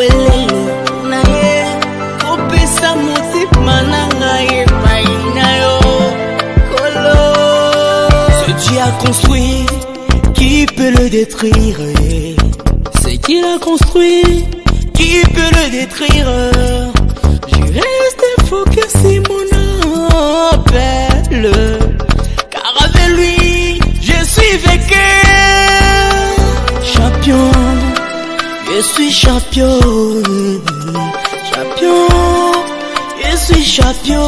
welelo na ye kopesa motema nanga epai na yo kolo. Ce qu'il a construit, qui peut le détruire? Ce qu'il a construit, qui peut le détruire? Je reste focusé mon appel, car avec lui je suis vainqueur. Champion, je suis champion. Champion, je suis champion.